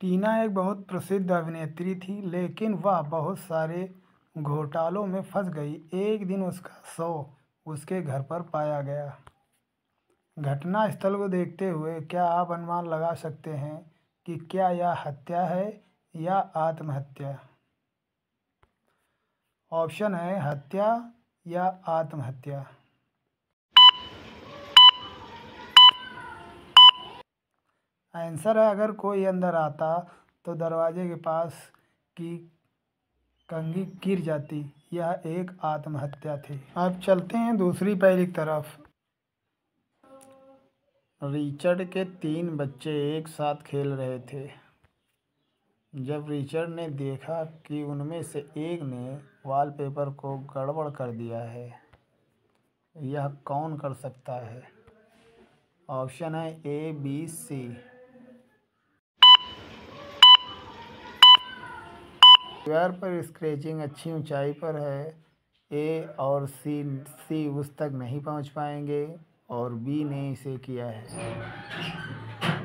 टीना एक बहुत प्रसिद्ध अभिनेत्री थी, लेकिन वह बहुत सारे घोटालों में फंस गई। एक दिन उसका शव उसके घर पर पाया गया। घटना स्थल को देखते हुए क्या आप अनुमान लगा सकते हैं कि क्या यह हत्या है या आत्महत्या? ऑप्शन है हत्या या आत्महत्या। आंसर है अगर कोई अंदर आता तो दरवाजे के पास की कंघी गिर जाती। यह एक आत्महत्या थी। अब चलते हैं दूसरी पहेली की तरफ। रिचर्ड के 3 बच्चे एक साथ खेल रहे थे। जब रिचर्ड ने देखा कि उनमें से एक ने वॉलपेपर को गड़बड़ कर दिया है, यह कौन कर सकता है? ऑप्शन है A, B, C। दीवार पर स्क्रैचिंग अच्छी ऊंचाई पर है। A और C उस तक नहीं पहुंच पाएंगे और B ने इसे किया है।